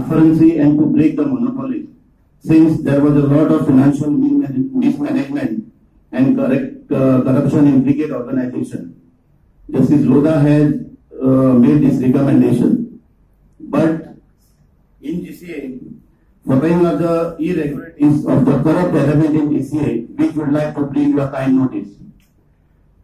transparency and to break the monopoly, since there was a lot of financial mismanagement and corruption in cricket organization. Justice Roda has made this recommendation. But in GCA, following of the irregularities of the corrupt element in GCA, we would like to bring your kind notice.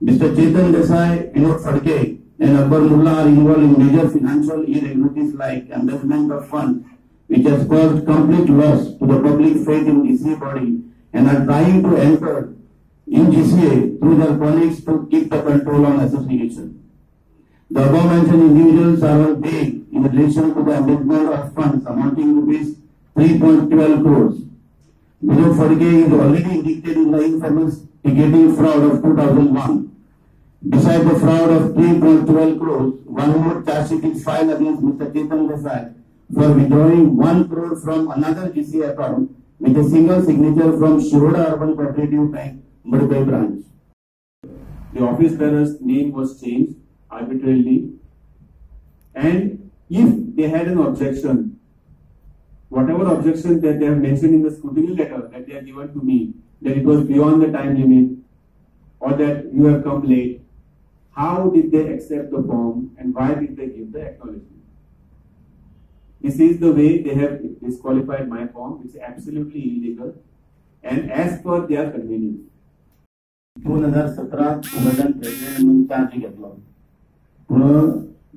Mr. Chetan Desai, Vinod Phadke, and Akbar Mullah are involved in major financial irregularities like embezzlement of funds, which has caused complete loss to the public faith in GCA body and are trying to enter in GCA through their colleagues to keep the control on association. The above mentioned individuals are all paid in relation to the embezzlement of funds amounting rupees 3.12 crores. Vinod Phadke is already indicted in the infamous ticketing fraud of 2001. Besides the fraud of 3.12 crores, one more charge sheet is filed against Mr. Ketan Desai for withdrawing 1 crore from another GCA account with a single signature from Shiroda Urban Cooperative Bank, Madhubai branch. The office bearer's name was changed arbitrarily, and if they had an objection, whatever objection that they have mentioned in the scrutiny letter that they have given to me, that it was beyond the time limit or that you have come late, how did they accept the form and why did they give the acknowledgement? This is the way they have disqualified my form, which is absolutely illegal and as per their convenience. 2017 President म्हणून charge घेतला. पण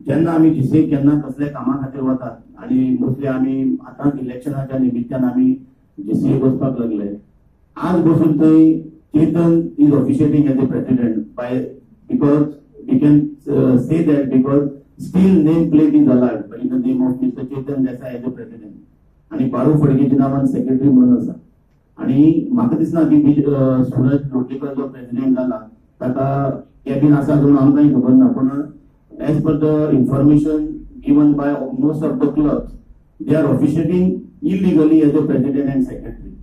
जेव्हा आम्ही जिसे केन्ना कसले कामा खातीर वतात आणि मोस्टली आम्ही आता इलेक्शनाच्या निमित्तान आम्ही जिसे बसपाक लागले. आज बसून थंय Ketan is officiating as the president because we can say that because still nameplate is allowed in the name of Mr. Ketan Desai as the president. And Baru Phadke's name is secretary Munasa. And Makadisna ki Suraj Rotikar the president Lala, Taka Kevin Asa Zon Amkai Governor. As per the information given by most of the clubs, they are officiating illegally as the president and secretary.